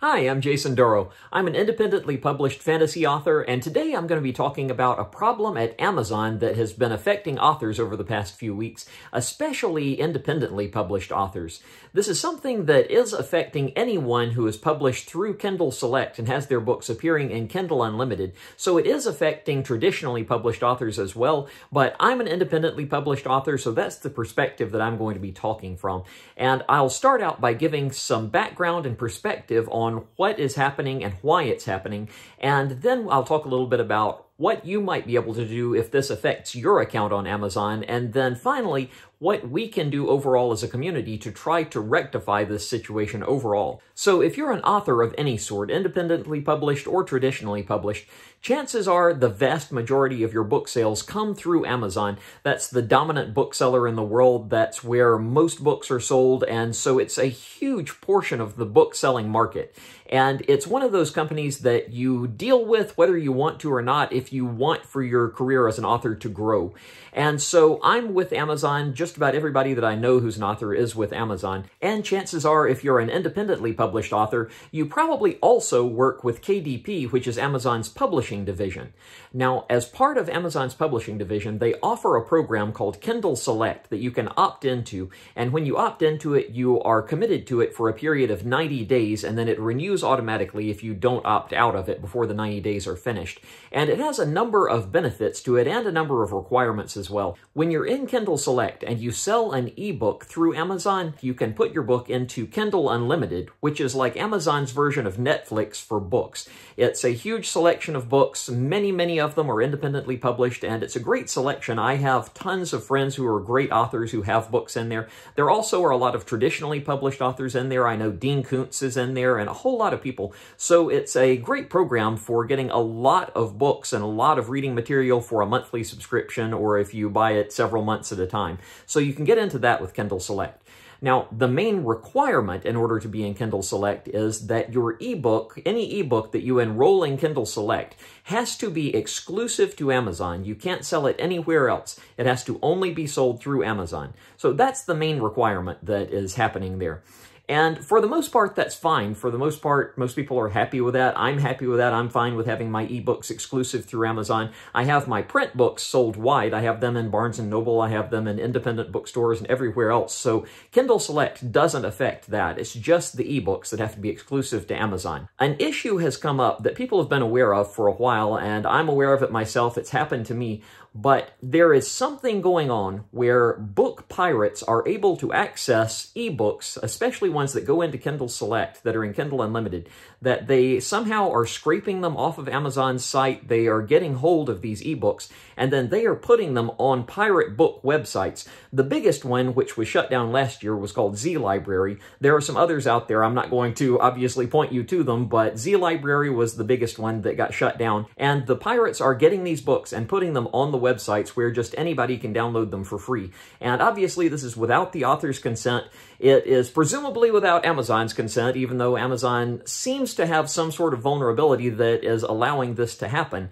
Hi, I'm Jason Dorough. I'm an independently published fantasy author, and today I'm going to be talking about a problem at Amazon that has been affecting authors over the past few weeks, especially independently published authors. This is something that is affecting anyone who is published through Kindle Select and has their books appearing in Kindle Unlimited, so it is affecting traditionally published authors as well, but I'm an independently published author, so that's the perspective that I'm going to be talking from. And I'll start out by giving some background and perspective on what is happening and why it's happening, and then I'll talk a little bit about what you might be able to do if this affects your account on Amazon, and then finally, what we can do overall as a community to try to rectify this situation overall. So if you're an author of any sort, independently published or traditionally published, chances are the vast majority of your book sales come through Amazon. That's the dominant bookseller in the world. That's where most books are sold, and so it's a huge portion of the book selling market. And it's one of those companies that you deal with whether you want to or not if you want for your career as an author to grow. And so I'm with Amazon. Just about everybody that I know who's an author is with Amazon. And chances are, if you're an independently published author, you probably also work with KDP, which is Amazon's publishing division. Now, as part of Amazon's publishing division, they offer a program called Kindle Select that you can opt into. And when you opt into it, you are committed to it for a period of 90 days, and then it renews automatically if you don't opt out of it before the 90 days are finished. And it has a number of benefits to it and a number of requirements as well. When you're in Kindle Select and you sell an ebook through Amazon, you can put your book into Kindle Unlimited, which is like Amazon's version of Netflix for books. It's a huge selection of books. Many, many of them are independently published, and it's a great selection. I have tons of friends who are great authors who have books in there. There also are a lot of traditionally published authors in there. I know Dean Koontz is in there and a whole lot of people. So it's a great program for getting a lot of books and a lot of reading material for a monthly subscription, or if you buy it several months at a time. So you can get into that with Kindle Select. Now, the main requirement in order to be in Kindle Select is that your ebook, any ebook that you enroll in Kindle Select, has to be exclusive to Amazon. You can't sell it anywhere else. It has to only be sold through Amazon. So that's the main requirement that is happening there. And for the most part, that's fine. For the most part, most people are happy with that. I'm happy with that. I'm fine with having my ebooks exclusive through Amazon. I have my print books sold wide. I have them in Barnes & Noble. I have them in independent bookstores and everywhere else. So Kindle Select doesn't affect that. It's just the ebooks that have to be exclusive to Amazon. An issue has come up that people have been aware of for a while, and I'm aware of it myself. It's happened to me. But there is something going on where book pirates are able to access ebooks, especially ones that go into Kindle Select that are in Kindle Unlimited, that they somehow are scraping them off of Amazon's site. They are getting hold of these ebooks, and then they are putting them on pirate book websites. The biggest one, which was shut down last year, was called Z Library. There are some others out there. I'm not going to obviously point you to them, but Z Library was the biggest one that got shut down, and the pirates are getting these books and putting them on the websites where just anybody can download them for free. And obviously, this is without the author's consent. It is presumably without Amazon's consent, even though Amazon seems to have some sort of vulnerability that is allowing this to happen.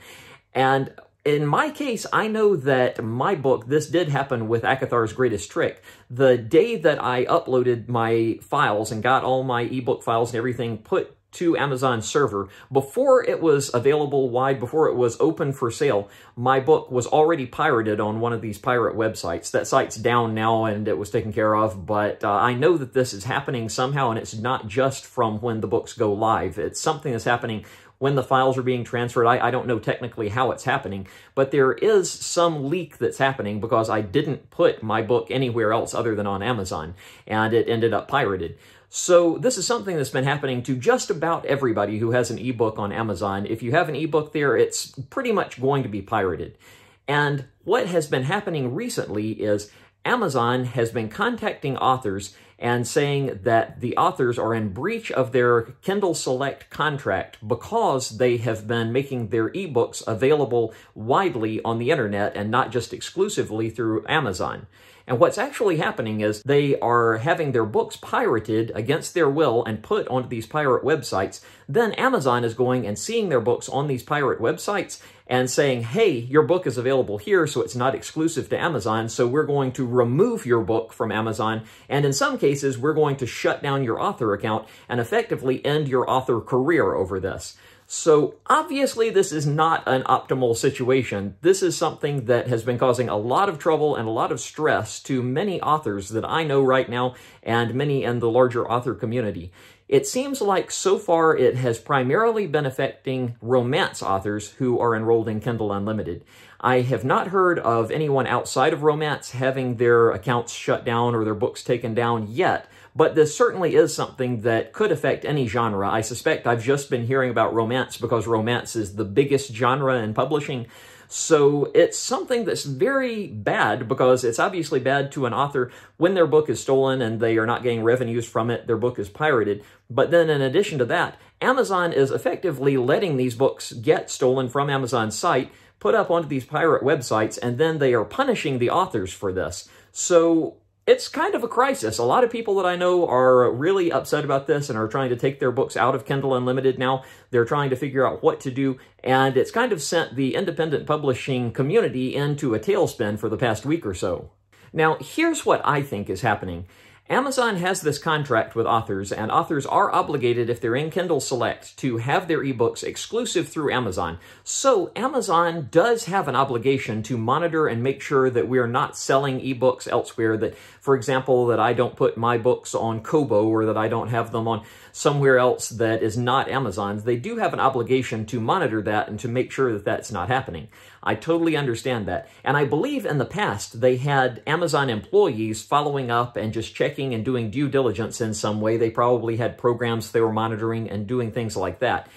And in my case, I know that my book, this did happen with Akathar's Greatest Trick. The day that I uploaded my files and got all my ebook files and everything put to Amazon's server, before it was available wide, before it was open for sale, my book was already pirated on one of these pirate websites. That site's down now and it was taken care of, but I know that this is happening somehow, and it's not just from when the books go live. It's something that's happening when the files are being transferred. I don't know technically how it's happening, but there is some leak that's happening because I didn't put my book anywhere else other than on Amazon, and it ended up pirated. So this is something that's been happening to just about everybody who has an ebook on Amazon. If you have an ebook there, it's pretty much going to be pirated. And what has been happening recently is Amazon has been contacting authors and saying that the authors are in breach of their Kindle Select contract because they have been making their ebooks available widely on the internet and not just exclusively through Amazon. And what's actually happening is they are having their books pirated against their will and put onto these pirate websites. Then Amazon is going and seeing their books on these pirate websites and saying, hey, your book is available here, so it's not exclusive to Amazon, so we're going to remove your book from Amazon, and in some cases, we're going to shut down your author account and effectively end your author career over this. So obviously this is not an optimal situation. This is something that has been causing a lot of trouble and a lot of stress to many authors that I know right now and many in the larger author community. It seems like so far it has primarily been affecting romance authors who are enrolled in Kindle Unlimited. I have not heard of anyone outside of romance having their accounts shut down or their books taken down yet, but this certainly is something that could affect any genre. I suspect I've just been hearing about romance because romance is the biggest genre in publishing. So it's something that's very bad because it's obviously bad to an author when their book is stolen and they are not getting revenues from it, their book is pirated. But then in addition to that, Amazon is effectively letting these books get stolen from Amazon's site, put up onto these pirate websites, and then they are punishing the authors for this. So it's kind of a crisis. A lot of people that I know are really upset about this and are trying to take their books out of Kindle Unlimited now. They're trying to figure out what to do, and it's kind of sent the independent publishing community into a tailspin for the past week or so. Now, here's what I think is happening. Amazon has this contract with authors, and authors are obligated, if they're in Kindle Select, to have their ebooks exclusive through Amazon. So Amazon does have an obligation to monitor and make sure that we are not selling ebooks elsewhere, that, for example, that I don't put my books on Kobo or that I don't have them on somewhere else that is not Amazon's. They do have an obligation to monitor that and to make sure that that's not happening. I totally understand that. And I believe in the past they had Amazon employees following up and just checking and doing due diligence in some way. They probably had programs they were monitoring and doing things like that.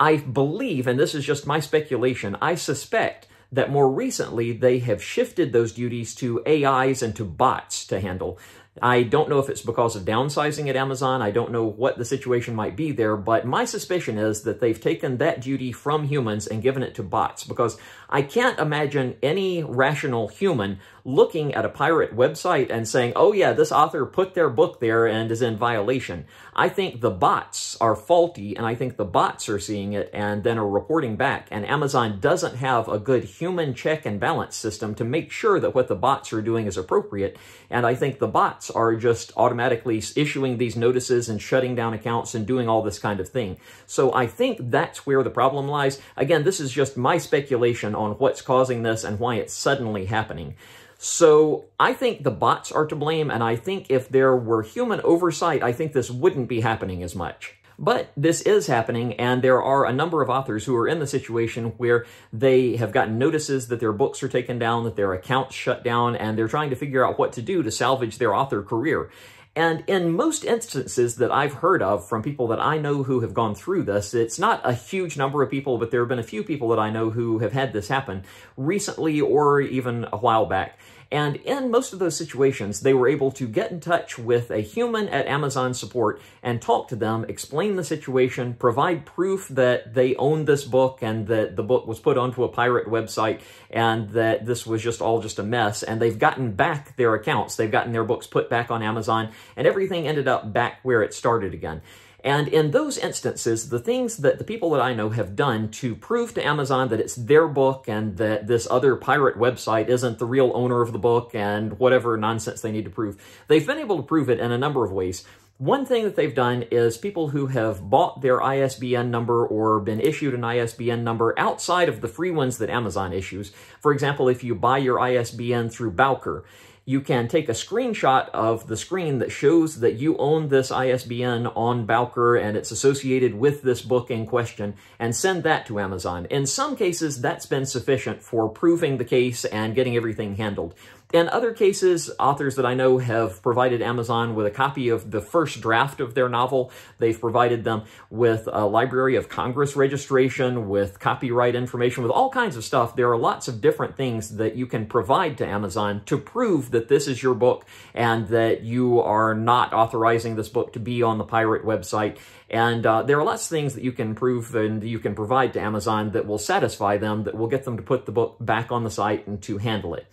I believe, and this is just my speculation, I suspect that more recently they have shifted those duties to AIs and to bots to handle. I don't know if it's because of downsizing at Amazon. I don't know what the situation might be there, but my suspicion is that they've taken that duty from humans and given it to bots, because I can't imagine any rational human looking at a pirate website and saying, oh yeah, this author put their book there and is in violation. I think the bots are faulty, and I think the bots are seeing it and then are reporting back, and Amazon doesn't have a good human check and balance system to make sure that what the bots are doing is appropriate, and I think the bots are just automatically issuing these notices and shutting down accounts and doing all this kind of thing. So I think that's where the problem lies. Again, this is just my speculation on what's causing this and why it's suddenly happening. So I think the bots are to blame, and I think if there were human oversight, I think this wouldn't be happening as much. But this is happening, and there are a number of authors who are in the situation where they have gotten notices that their books are taken down, that their accounts shut down, and they're trying to figure out what to do to salvage their author career. And in most instances that I've heard of from people that I know who have gone through this, it's not a huge number of people, but there have been a few people that I know who have had this happen recently or even a while back. And in most of those situations, they were able to get in touch with a human at Amazon support and talk to them, explain the situation, provide proof that they owned this book and that the book was put onto a pirate website and that this was just all just a mess. And they've gotten back their accounts. They've gotten their books put back on Amazon, and everything ended up back where it started again. And in those instances, the things that the people that I know have done to prove to Amazon that it's their book and that this other pirate website isn't the real owner of the book and whatever nonsense they need to prove, they've been able to prove it in a number of ways. One thing that they've done is people who have bought their ISBN number or been issued an ISBN number outside of the free ones that Amazon issues. For example, if you buy your ISBN through Bowker, you can take a screenshot of the screen that shows that you own this ISBN on Bowker and it's associated with this book in question, and send that to Amazon. In some cases, that's been sufficient for proving the case and getting everything handled. In other cases, authors that I know have provided Amazon with a copy of the first draft of their novel. They've provided them with a Library of Congress registration, with copyright information, with all kinds of stuff. There are lots of different things that you can provide to Amazon to prove that this is your book and that you are not authorizing this book to be on the pirate website. And there are lots of things that you can prove and you can provide to Amazon that will satisfy them, that will get them to put the book back on the site and to handle it.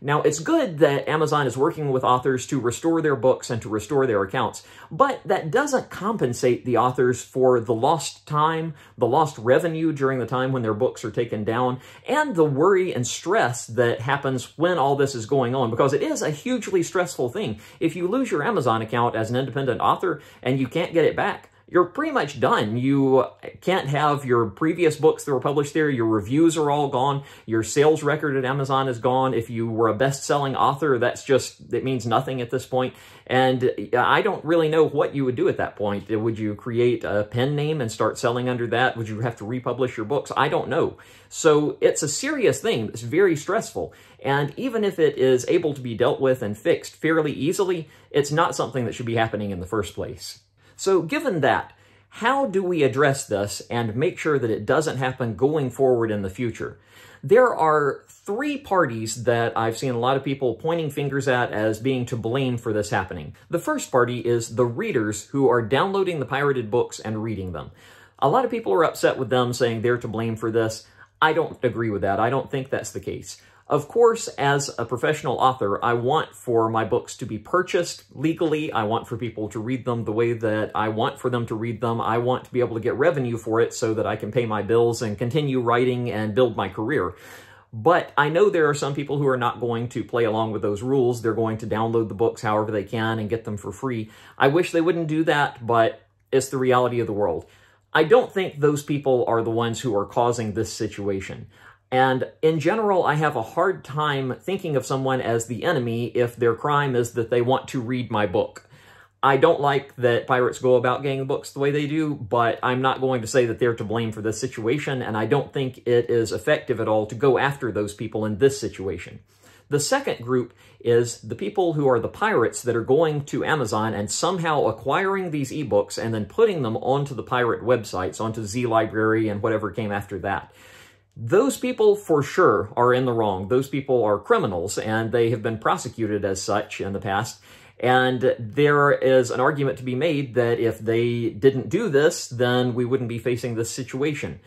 Now, it's good that Amazon is working with authors to restore their books and to restore their accounts, but that doesn't compensate the authors for the lost time, the lost revenue during the time when their books are taken down, and the worry and stress that happens when all this is going on, because it is a hugely stressful thing. If you lose your Amazon account as an independent author and you can't get it back, you're pretty much done. You can't have your previous books that were published there. Your reviews are all gone. Your sales record at Amazon is gone. If you were a best-selling author, it means nothing at this point. And I don't really know what you would do at that point. Would you create a pen name and start selling under that? Would you have to republish your books? I don't know. So it's a serious thing. It's very stressful. And even if it is able to be dealt with and fixed fairly easily, it's not something that should be happening in the first place. So given that, how do we address this and make sure that it doesn't happen going forward in the future? There are three parties that I've seen a lot of people pointing fingers at as being to blame for this happening. The first party is the readers who are downloading the pirated books and reading them. A lot of people are upset with them, saying they're to blame for this. I don't agree with that. I don't think that's the case. Of course, as a professional author, I want for my books to be purchased legally. I want for people to read them the way that I want for them to read them. I want to be able to get revenue for it so that I can pay my bills and continue writing and build my career. But I know there are some people who are not going to play along with those rules. They're going to download the books however they can and get them for free. I wish they wouldn't do that, but it's the reality of the world. I don't think those people are the ones who are causing this situation. And in general, I have a hard time thinking of someone as the enemy if their crime is that they want to read my book. I don't like that pirates go about getting books the way they do, but I'm not going to say that they're to blame for this situation, and I don't think it is effective at all to go after those people in this situation. The second group is the people who are the pirates that are going to Amazon and somehow acquiring these ebooks and then putting them onto the pirate websites, onto Z Library and whatever came after that. Those people, for sure, are in the wrong. Those people are criminals, and they have been prosecuted as such in the past. And there is an argument to be made that if they didn't do this, then we wouldn't be facing this situation.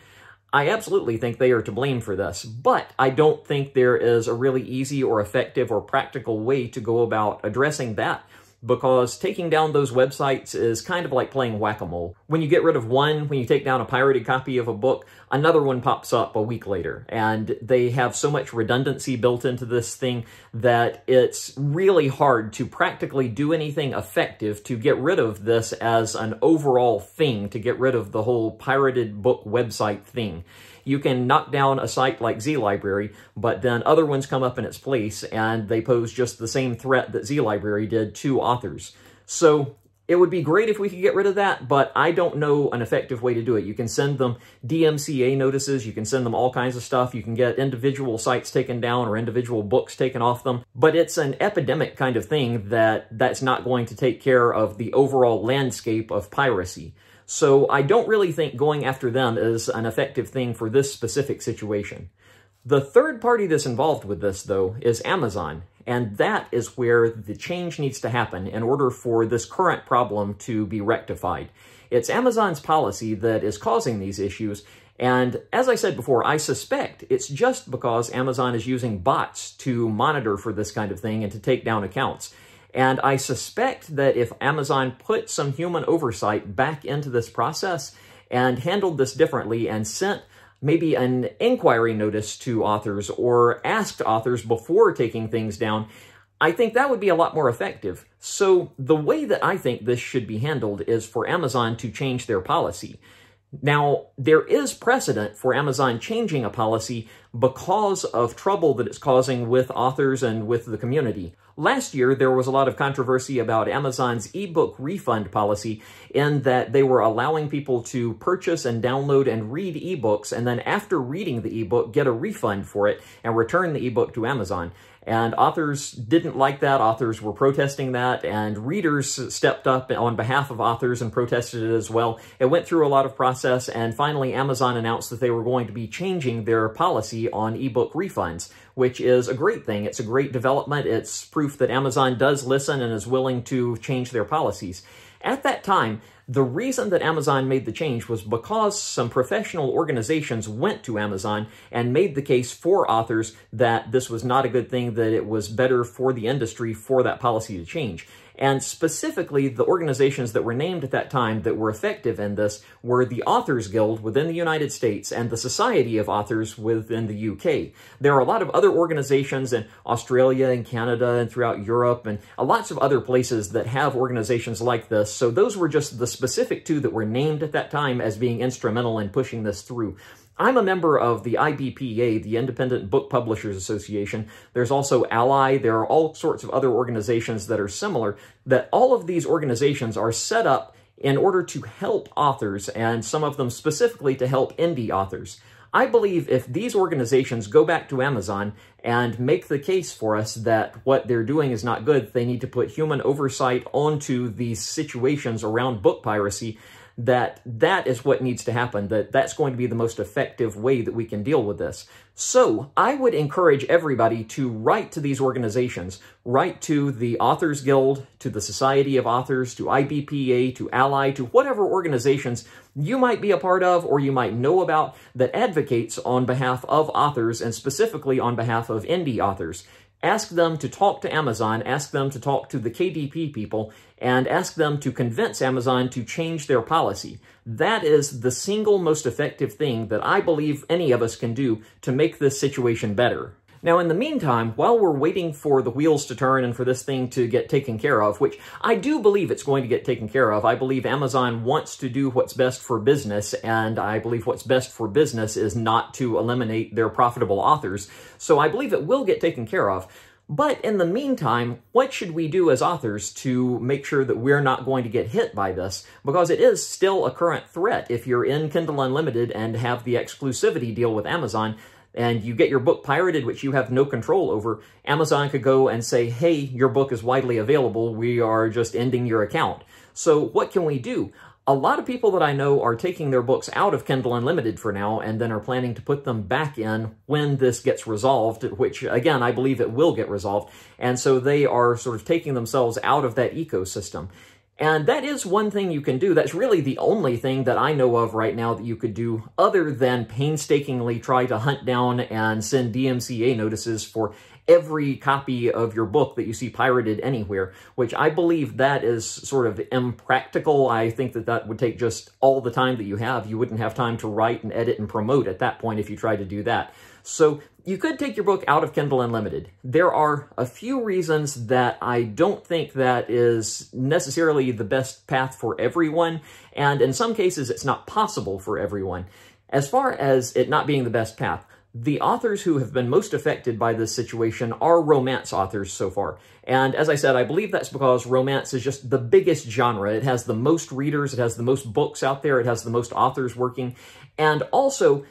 I absolutely think they are to blame for this, but I don't think there is a really easy or effective or practical way to go about addressing that, because taking down those websites is kind of like playing whack-a-mole. When you get rid of one, when you take down a pirated copy of a book, another one pops up a week later, and they have so much redundancy built into this thing that it's really hard to practically do anything effective to get rid of this as an overall thing, to get rid of the whole pirated book website thing. You can knock down a site like Z Library, but then other ones come up in its place, and they pose just the same threat that Z Library did to authors. So it would be great if we could get rid of that, but I don't know an effective way to do it. You can send them DMCA notices, you can send them all kinds of stuff, you can get individual sites taken down or individual books taken off them, but it's an epidemic kind of thing that's not going to take care of the overall landscape of piracy. So I don't really think going after them is an effective thing for this specific situation. The third party that's involved with this, though, is Amazon, and that is where the change needs to happen in order for this current problem to be rectified. It's Amazon's policy that is causing these issues, and as I said before, I suspect it's just because Amazon is using bots to monitor for this kind of thing and to take down accounts. And I suspect that if Amazon put some human oversight back into this process and handled this differently and sent maybe an inquiry notice to authors or asked authors before taking things down, I think that would be a lot more effective. So the way that I think this should be handled is for Amazon to change their policy. Now, there is precedent for Amazon changing a policy because of trouble that it's causing with authors and with the community. Last year, there was a lot of controversy about Amazon's ebook refund policy in that they were allowing people to purchase and download and read ebooks, and then after reading the ebook, get a refund for it and return the ebook to Amazon. And authors didn't like that. Authors were protesting that, and readers stepped up on behalf of authors and protested it as well. It went through a lot of process, and finally Amazon announced that they were going to be changing their policy on ebook refunds, which is a great thing. It's a great development. It's proof that Amazon does listen and is willing to change their policies. At that time, The reason that Amazon made the change was because some professional organizations went to Amazon and made the case for authors that this was not a good thing, that it was better for the industry for that policy to change. And specifically, the organizations that were named at that time that were effective in this were the Authors Guild within the United States and the Society of Authors within the UK. There are a lot of other organizations in Australia and Canada and throughout Europe and lots of other places that have organizations like this, so those were just the specific two that were named at that time as being instrumental in pushing this through. I'm a member of the IBPA, the Independent Book Publishers Association. There's also Ally. There are all sorts of other organizations that are similar, that all of these organizations are set up in order to help authors, and some of them specifically to help indie authors. I believe if these organizations go back to Amazon and make the case for us that what they're doing is not good, they need to put human oversight onto these situations around book piracy, that is what needs to happen, that's going to be the most effective way that we can deal with this. So I would encourage everybody to write to these organizations, write to the Authors Guild, to the Society of Authors, to IBPA, to Ally, to whatever organizations you might be a part of or you might know about that advocates on behalf of authors and specifically on behalf of indie authors. Ask them to talk to Amazon, ask them to talk to the KDP people, and ask them to convince Amazon to change their policy. That is the single most effective thing that I believe any of us can do to make this situation better. Now, in the meantime, while we're waiting for the wheels to turn and for this thing to get taken care of, which I do believe it's going to get taken care of, I believe Amazon wants to do what's best for business, and I believe what's best for business is not to eliminate their profitable authors, so I believe it will get taken care of. But in the meantime, what should we do as authors to make sure that we're not going to get hit by this? Because it is still a current threat. If you're in Kindle Unlimited and have the exclusivity deal with Amazon, and you get your book pirated, which you have no control over, Amazon could go and say, hey, your book is widely available, we are just ending your account. So what can we do? A lot of people that I know are taking their books out of Kindle Unlimited for now and then are planning to put them back in when this gets resolved, which, again, I believe it will get resolved. And so they are sort of taking themselves out of that ecosystem. And that is one thing you can do. That's really the only thing that I know of right now that you could do other than painstakingly try to hunt down and send DMCA notices for every copy of your book that you see pirated anywhere, which I believe that is sort of impractical. I think that would take just all the time that you have. You wouldn't have time to write and edit and promote at that point if you tried to do that. So you could take your book out of Kindle Unlimited. There are a few reasons that I don't think that is necessarily the best path for everyone, and in some cases it's not possible for everyone. As far as it not being the best path, the authors who have been most affected by this situation are romance authors so far. And as I said, I believe that's because romance is just the biggest genre. It has the most readers, it has the most books out there, it has the most authors working, and also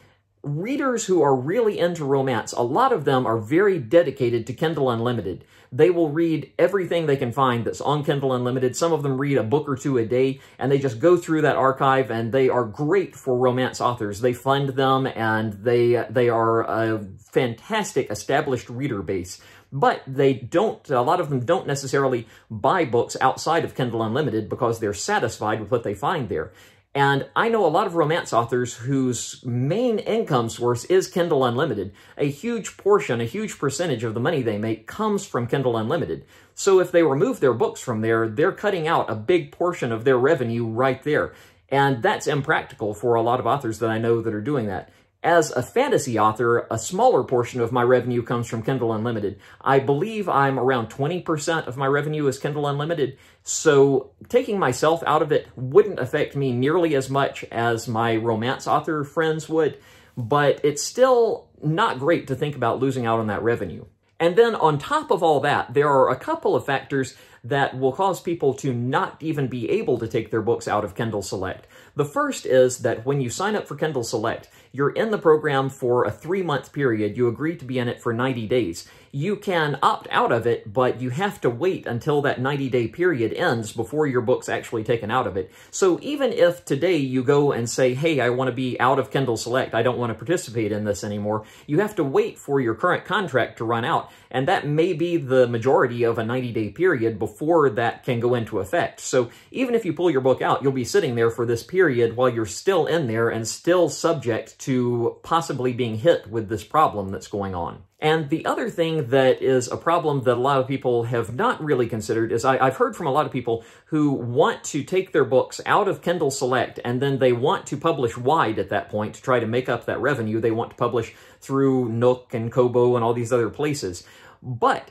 readers who are really into romance, a lot of them are very dedicated to Kindle Unlimited. They will read everything they can find that's on Kindle Unlimited. Some of them read a book or two a day, and they just go through that archive, and they are great for romance authors. They fund them, and they are a fantastic established reader base. But they don't, a lot of them don't necessarily buy books outside of Kindle Unlimited because they're satisfied with what they find there. And I know a lot of romance authors whose main income source is Kindle Unlimited. A huge portion, a huge percentage of the money they make comes from Kindle Unlimited. So if they remove their books from there, they're cutting out a big portion of their revenue right there. And that's impractical for a lot of authors that I know that are doing that. As a fantasy author, a smaller portion of my revenue comes from Kindle Unlimited. I believe I'm around 20% of my revenue is Kindle Unlimited, so taking myself out of it wouldn't affect me nearly as much as my romance author friends would, but it's still not great to think about losing out on that revenue. And then on top of all that, there are a couple of factors that will cause people to not even be able to take their books out of Kindle Select. The first is that when you sign up for Kindle Select, you're in the program for a 3-month period. You agree to be in it for 90 days. You can opt out of it, but you have to wait until that 90-day period ends before your book's actually taken out of it. So even if today you go and say, hey, I want to be out of Kindle Select, I don't want to participate in this anymore, you have to wait for your current contract to run out, and that may be the majority of a 90-day period before that can go into effect. So even if you pull your book out, you'll be sitting there for this period while you're still in there and still subject to possibly being hit with this problem that's going on. And the other thing that is a problem that a lot of people have not really considered is I've heard from a lot of people who want to take their books out of Kindle Select, and then they want to publish wide at that point to try to make up that revenue. They want to publish through Nook and Kobo and all these other places. But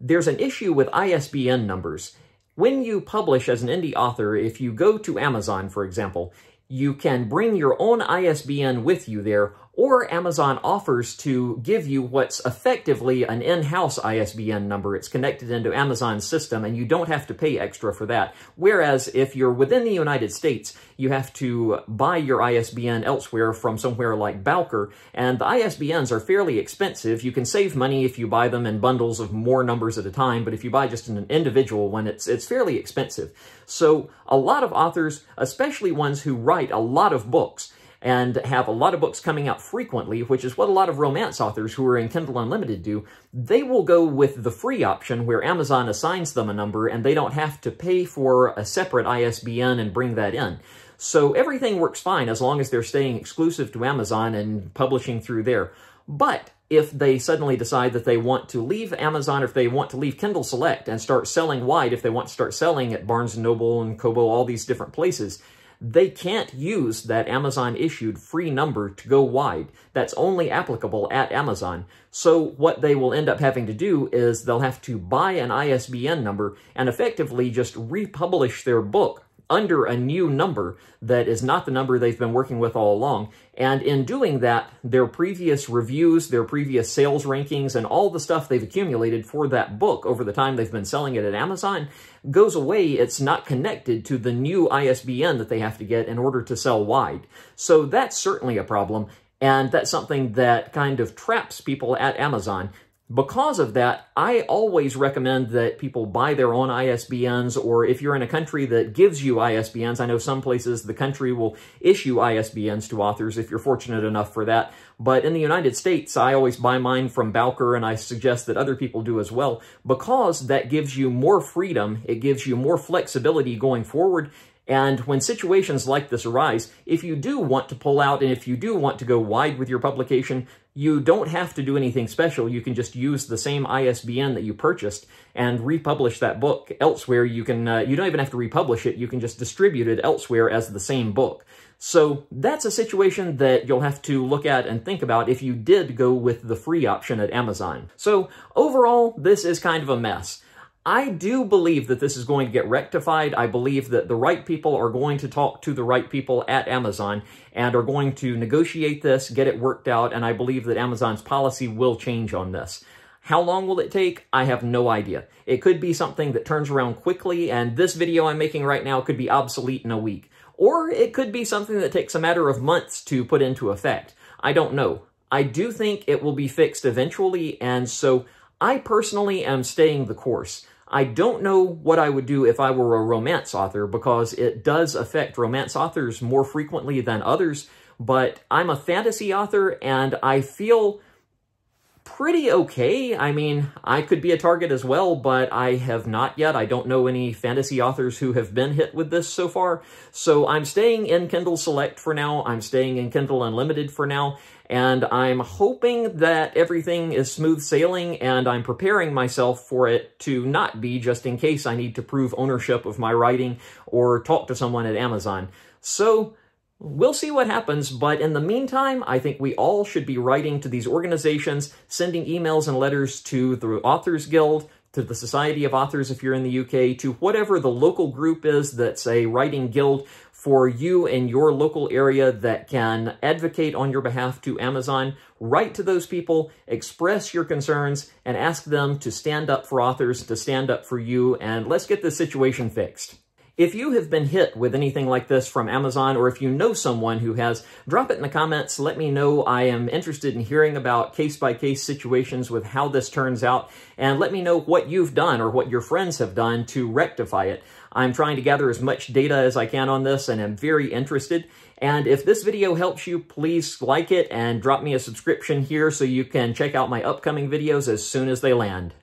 there's an issue with ISBN numbers. When you publish as an indie author, if you go to Amazon, for example, you can bring your own ISBN with you there, or Amazon offers to give you what's effectively an in-house ISBN number. It's connected into Amazon's system, and you don't have to pay extra for that. Whereas if you're within the United States, you have to buy your ISBN elsewhere from somewhere like Bowker, and the ISBNs are fairly expensive. You can save money if you buy them in bundles of more numbers at a time, but if you buy just an individual one, it's fairly expensive. So a lot of authors, especially ones who write a lot of books, and have a lot of books coming out frequently, which is what a lot of romance authors who are in Kindle Unlimited do, they will go with the free option where Amazon assigns them a number and they don't have to pay for a separate ISBN and bring that in. So everything works fine as long as they're staying exclusive to Amazon and publishing through there. But if they suddenly decide that they want to leave Amazon, or if they want to leave Kindle Select and start selling wide, if they want to start selling at Barnes & Noble and Kobo, all these different places, they can't use that Amazon-issued free number to go wide. That's only applicable at Amazon. So what they will end up having to do is they'll have to buy an ISBN number and effectively just republish their book under a new number that is not the number they've been working with all along. And in doing that, their previous reviews, their previous sales rankings, and all the stuff they've accumulated for that book over the time they've been selling it at Amazon goes away. It's not connected to the new ISBN that they have to get in order to sell wide. So that's certainly a problem, and that's something that kind of traps people at Amazon. Because of that, I always recommend that people buy their own ISBNs, or if you're in a country that gives you ISBNs, I know some places the country will issue ISBNs to authors if you're fortunate enough for that. But in the United States, I always buy mine from Bowker, and I suggest that other people do as well, because that gives you more freedom, it gives you more flexibility going forward. And when situations like this arise, if you do want to pull out and if you do want to go wide with your publication, you don't have to do anything special. You can just use the same ISBN that you purchased and republish that book elsewhere. You can, you don't even have to republish it. You can just distribute it elsewhere as the same book. So that's a situation that you'll have to look at and think about if you did go with the free option at Amazon. So overall, this is kind of a mess. I do believe that this is going to get rectified. I believe that the right people are going to talk to the right people at Amazon and are going to negotiate this, get it worked out, and I believe that Amazon's policy will change on this. How long will it take? I have no idea. It could be something that turns around quickly, and this video I'm making right now could be obsolete in a week. Or it could be something that takes a matter of months to put into effect. I don't know. I do think it will be fixed eventually, and so I personally am staying the course. I don't know what I would do if I were a romance author, because it does affect romance authors more frequently than others, but I'm a fantasy author and I feel pretty okay. I mean, I could be a target as well, but I have not yet. I don't know any fantasy authors who have been hit with this so far, so I'm staying in Kindle Select for now. I'm staying in Kindle Unlimited for now, and I'm hoping that everything is smooth sailing, and I'm preparing myself for it to not be, just in case I need to prove ownership of my writing or talk to someone at Amazon. So we'll see what happens, but in the meantime, I think we all should be writing to these organizations, sending emails and letters to the Authors Guild, to the Society of Authors if you're in the UK, to whatever the local group is that's a writing guild for you in your local area that can advocate on your behalf to Amazon. Write to those people, express your concerns, and ask them to stand up for authors, to stand up for you, and let's get this situation fixed. If you have been hit with anything like this from Amazon, or if you know someone who has, drop it in the comments. Let me know. I am interested in hearing about case-by-case situations with how this turns out, and let me know what you've done or what your friends have done to rectify it. I'm trying to gather as much data as I can on this, and I'm very interested. And if this video helps you, please like it and drop me a subscription here so you can check out my upcoming videos as soon as they land.